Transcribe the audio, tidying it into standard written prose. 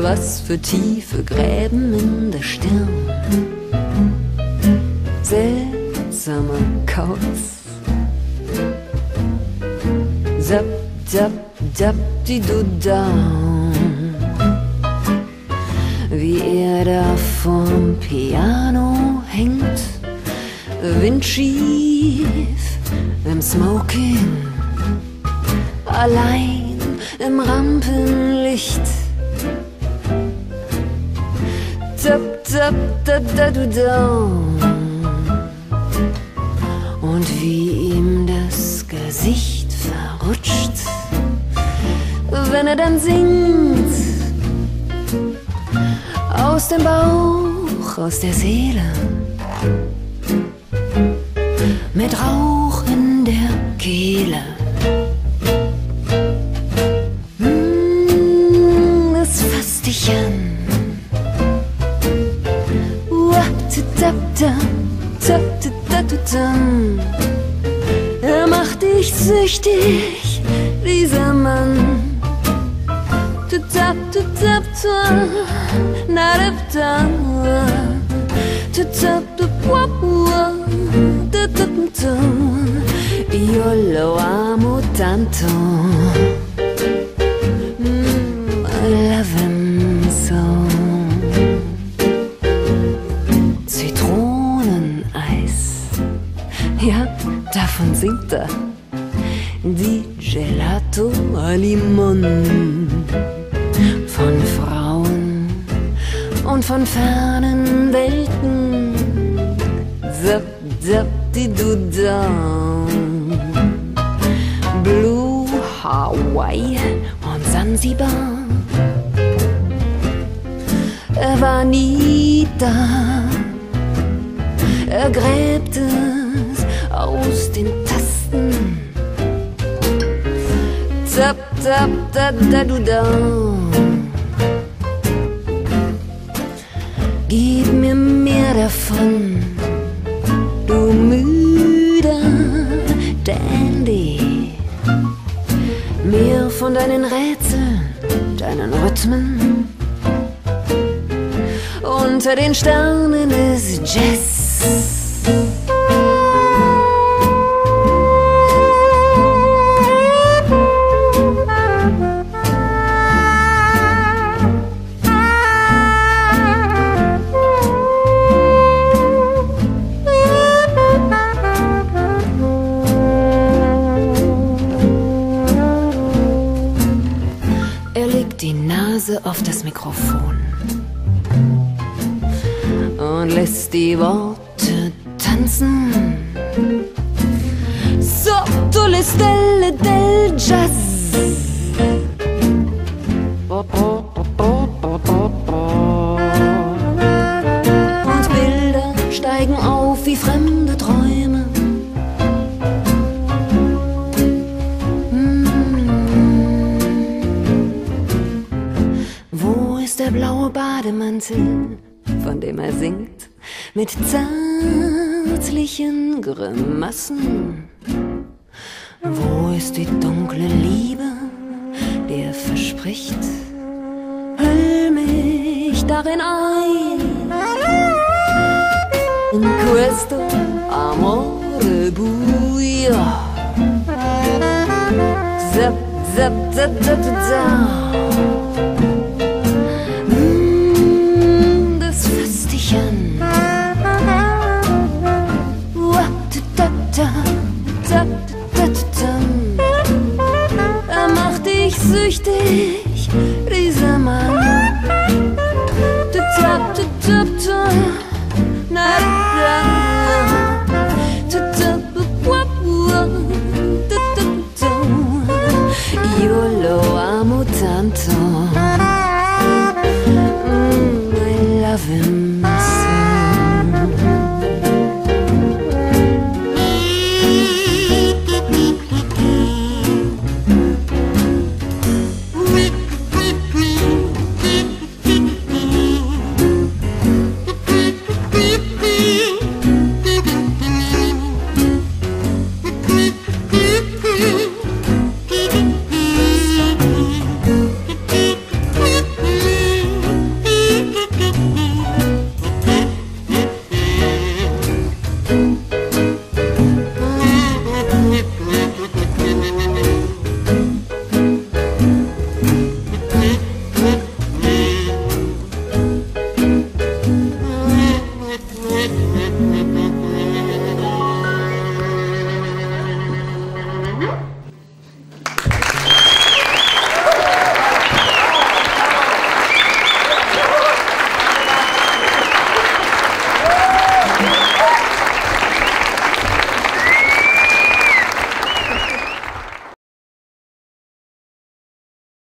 was für tiefe Gräben in der Stirn. Seltsamer Kauz. Zap, zap, zap, die du down. Wie er da vom Piano hängt, windschief im Smoking, allein im Rampenlicht. Tap, tap, tap, da, du, down. Und wie ihm das Gesicht verrutscht, wenn er dann singt. Aus dem Bauch, aus der Seele, mit Rauch in der Kehle. Es fasst dich an. Er macht dich süchtig, dieser Mann. Io lo amo tanto. I love him so. Zitroneneis. Ja, davon singt er. Di gelato al limon. Von Frauen und von fernen Welten. Zap, zap, die du down. Blue Hawaii und Sansibar. Er war nie da. Er gräbt es aus den Tasten. Zap, zap, da, da, du down. Gib mir mehr davon, du müder Dandy. Mehr von deinen Rätseln, deinen Rhythmen. Unter den Sternen ist Jazz. Die Nase auf das Mikrofon und lässt die Worte tanzen. Sotto le stelle del jazz. Und Bilder steigen auf wie fremde Träume. Der blaue Bademantel, von dem er singt, mit zärtlichen Grimassen. Wo ist die dunkle Liebe, die er verspricht? Hüll mich darin ein. In questo amore buio. Zap, zap, zap, zap, zap.